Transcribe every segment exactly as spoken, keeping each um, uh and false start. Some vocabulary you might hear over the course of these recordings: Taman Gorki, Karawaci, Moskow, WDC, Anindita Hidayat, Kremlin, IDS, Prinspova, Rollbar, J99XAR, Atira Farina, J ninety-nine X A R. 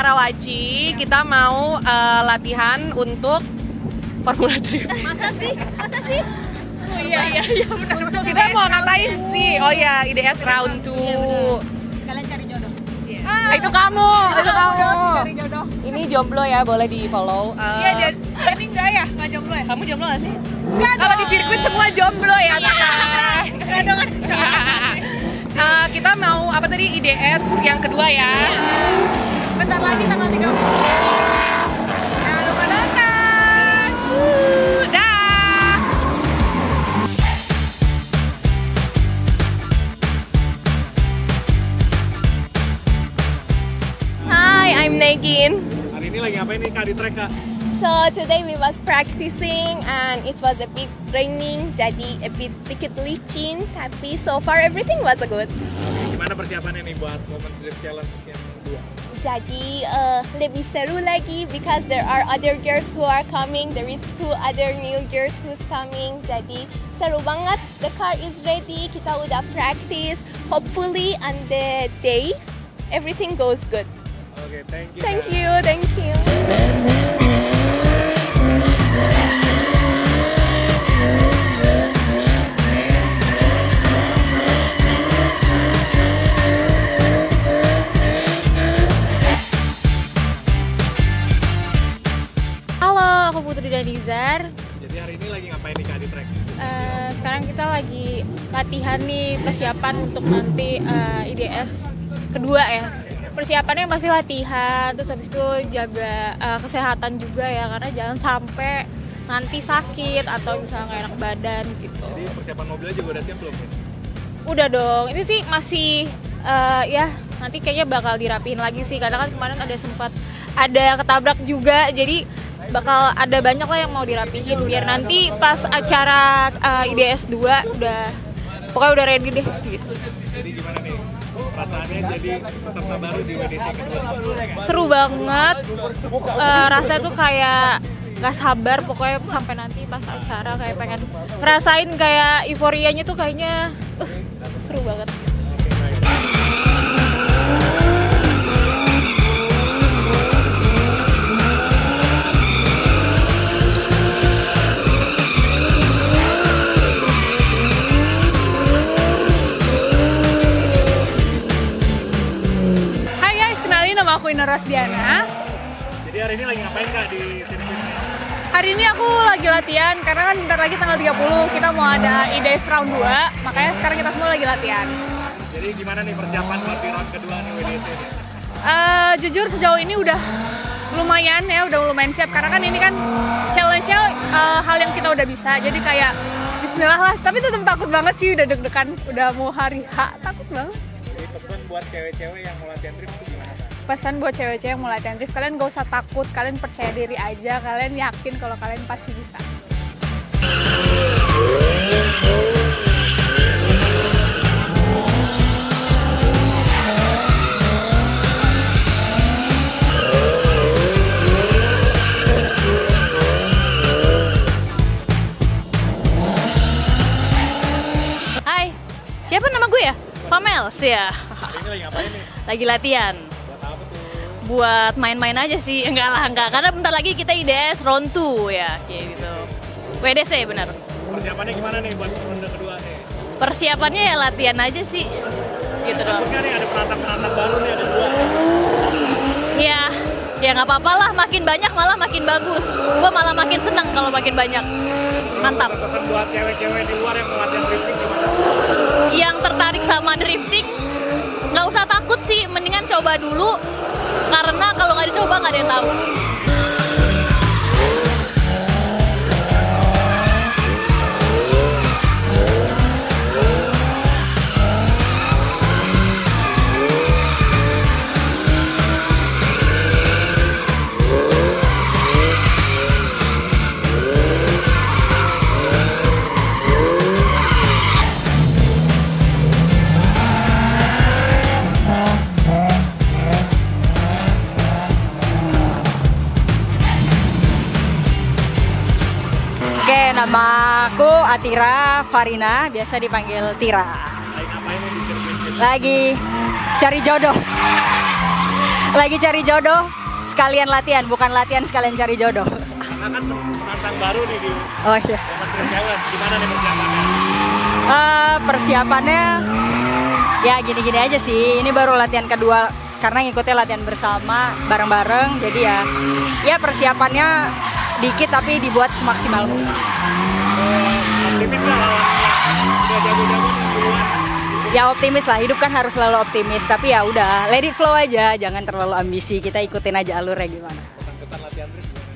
Karawaci, kita mau uh, latihan untuk Formula Drift. Masa sih? Masa sih? Oh iya, iya, iya, benar. Untuk kita I D S mau ngatain sih. Oh iya, I D S round two. Iya, kalian cari jodoh. Yeah. Ah, itu kamu, itu kamu. Cari jodoh. Ini jomblo ya, boleh di-follow. Iya, uh, jadi enggak ya? Enggak jomblo ya? Kamu jomblo enggak sih? Enggak. Kalau di sirkuit semua jomblo ya. Enggak dong. Uh, kita mau apa tadi, I D S yang kedua ya. Bentar lagi tanggal tiga puluh. Jangan lupa datang. Uh, dah. Hi, I'm Nagin. Hari ini lagi ngapain nih Kak di trek Kak? So today we was practicing and it was a bit raining, jadi a bit dikit licin, tapi so far everything was good. Gimana persiapannya nih buat Moment Drift Challenge yang kedua? Jadi uh, lebih seru lagi because there are other girls who are coming. There is two other new girls who's coming. Jadi seru banget. The car is ready. Kita udah practice. Hopefully on the day everything goes good. Okay, thank you. Thank you. Thank you. J ninety-nine X A R. Jadi hari ini lagi ngapain nih Kak di trek? Uh, sekarang kita lagi latihan nih, persiapan untuk nanti uh, I D S kedua ya. Persiapannya masih latihan, terus habis itu jaga uh, kesehatan juga ya, karena jangan sampai nanti sakit atau misalnya nggak enak badan gitu. Jadi persiapan mobilnya juga udah siap belum? Ya? Udah dong, ini sih masih uh, ya nanti kayaknya bakal dirapihin lagi sih, karena kan kemarin ada sempat ada ketabrak juga, jadi bakal ada banyak lah yang mau dirapihin biar nanti pas acara uh, I D S dua udah pokoknya udah ready deh gitu. Jadi gimana nih perasaannya jadi peserta baru di W D C kedua? Seru banget, uh, rasanya tuh kayak gak sabar pokoknya sampai nanti pas acara, kayak pengen ngerasain kayak euforianya tuh kayaknya uh, seru banget. Diana. Jadi hari ini lagi ngapain Kak di sirkuitnya? Hari ini aku lagi latihan karena kan bentar lagi tanggal tiga puluh kita mau ada I D S round dua, makanya sekarang kita semua lagi latihan. Jadi gimana nih persiapan buat di round kedua nih W D C ini? Uh, jujur sejauh ini udah lumayan ya, udah lumayan siap karena kan ini kan challenge-nya uh, hal yang kita udah bisa. Jadi kayak bismillah lah, tapi tetap takut banget sih, udah deg-degan, udah mau hari H, takut banget. Jadi pesan buat cewek-cewek yang mau latihan drift itu gimana? Pesan buat cewek-cewek yang mau latihan drift, kalian gak usah takut, kalian percaya diri aja, kalian yakin kalau kalian pasti bisa. Hai, siapa nama gue ya? Pamels ya? Ini lagi ngapain nih? Lagi latihan. Buat main-main aja sih, enggak lah, enggak, karena bentar lagi kita I D S round dua ya, kayak gitu. W D C benar. Persiapannya gimana nih buat ronde kedua nih? Persiapannya ya latihan aja sih, gitu dong. Mungkin ada penantang-penantang baru nih ada dua. Iya, ya nggak apa-apa lah, makin banyak malah makin bagus. Gua malah makin senang kalau makin banyak. Mantap. Pesan buat cewek-cewek di luar yang mau latihan drifting gimana? Yang tertarik sama drifting, nggak usah takut sih, mendingan coba dulu. Karena kalau nggak dicoba nggak ada yang tahu. Nama aku Atira Farina, biasa dipanggil Tira. Lagi cari jodoh. Lagi cari jodoh, sekalian latihan, bukan latihan sekalian cari jodoh. Nah, kan penantang baru nih di oh, iya. Gimana nih persiapannya? Uh, persiapannya ya gini-gini aja sih. Ini baru latihan kedua karena ngikutnya latihan bersama bareng-bareng. Jadi ya, ya persiapannya dikit tapi dibuat semaksimal mungkin. Ya optimis lah, hidup kan harus selalu optimis. Tapi ya udah, let it flow aja, jangan terlalu ambisi. Kita ikutin aja alurnya gimana. Kesan-kesan latihan drift?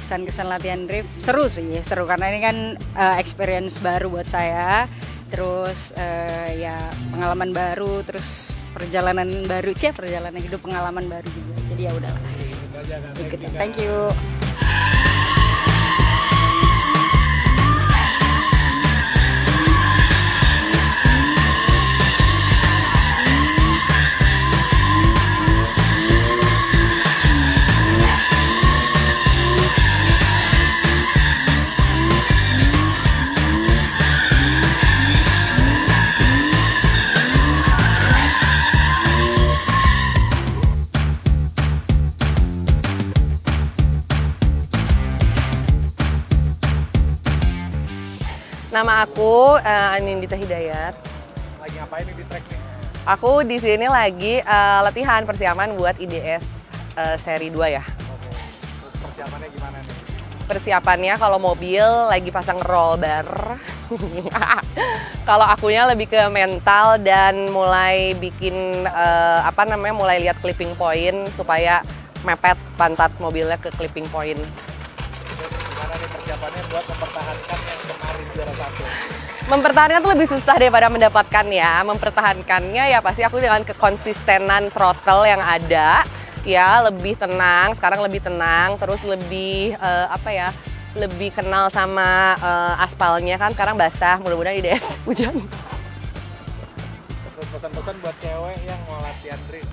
Kesan-kesan latihan drift seru sih, seru karena ini kan uh, experience baru buat saya. Terus uh, ya pengalaman baru, terus perjalanan baru, cie perjalanan hidup pengalaman baru juga. Jadi ya udahlah, ikutin. Thank you. Nama aku uh, Anindita Hidayat. Lagi ngapain di track nih? Aku di sini lagi uh, latihan persiapan buat I D S uh, seri dua ya. Oke. Persiapannya gimana nih? Persiapannya kalau mobil lagi pasang roll bar. Kalau akunya lebih ke mental dan mulai bikin uh, apa namanya mulai lihat clipping point supaya mepet pantat mobilnya ke clipping point. Gimana nih persiapannya buat mempertahankan yang kemarin juara satu? Mempertahankan tuh lebih susah daripada mendapatkan ya. Mempertahankannya ya pasti aku dengan kekonsistenan throttle yang ada. Ya lebih tenang, sekarang lebih tenang. Terus lebih uh, apa ya, lebih kenal sama uh, aspalnya kan. Sekarang basah, mudah-mudahan I D S hujan. Terus pesan-pesan buat cewek yang mau latihan drift?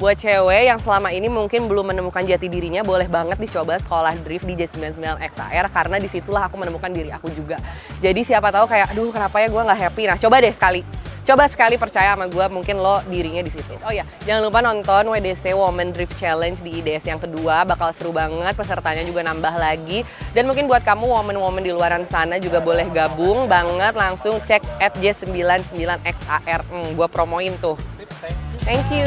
Buat cewek yang selama ini mungkin belum menemukan jati dirinya, boleh banget dicoba sekolah drift di J sembilan sembilan X A R karena disitulah aku menemukan diri aku juga. Jadi siapa tahu kayak, aduh kenapa ya gue nggak happy? Nah coba deh sekali, coba sekali percaya sama gue, mungkin lo dirinya di situ. Oh ya, jangan lupa nonton W D C Women Drift Challenge di I D S yang kedua, bakal seru banget, pesertanya juga nambah lagi. Dan mungkin buat kamu woman-woman di luaran sana juga boleh gabung banget, langsung cek at J sembilan sembilan X A R. Hmm, gue promoin tuh. Thank you.